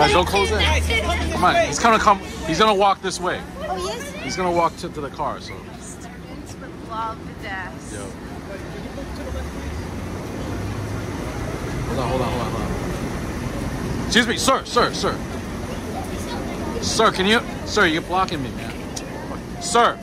Guys, don't close in. Come on, he's gonna come. He's gonna walk this way. Oh, yes. He's gonna walk to the car. So. Students would love this. Yo. Hold on. Excuse me, sir. Sir, can you? Sir, you're blocking me, man. Sir.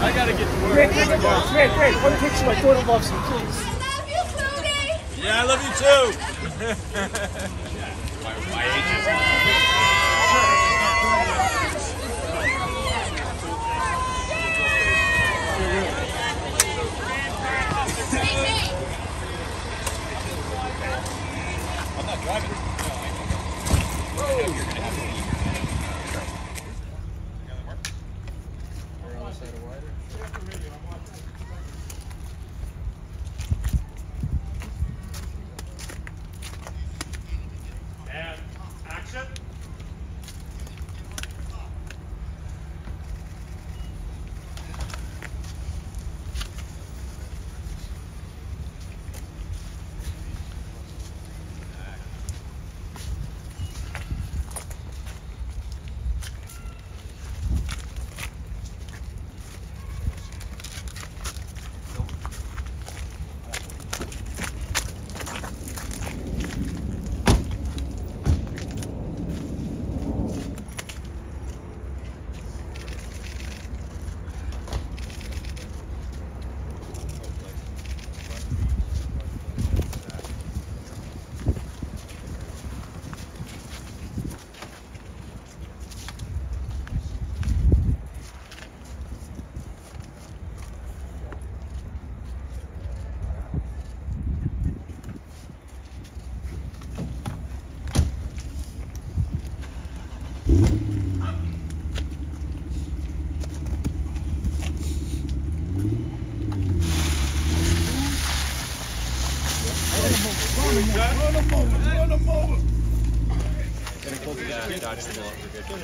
I gotta get to work. Great. One picture my daughter loves you, please. I love you, Clooney. Yeah, I love you too. My age is. I'm not driving.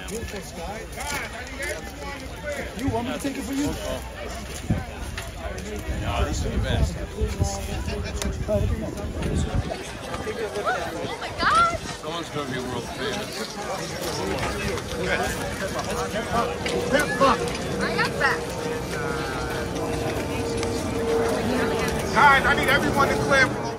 Beautiful sky. You want me to take it for you? No, this is the best. Oh my God! Someone's gonna be world famous. I got that. Guys, I need everyone to clear.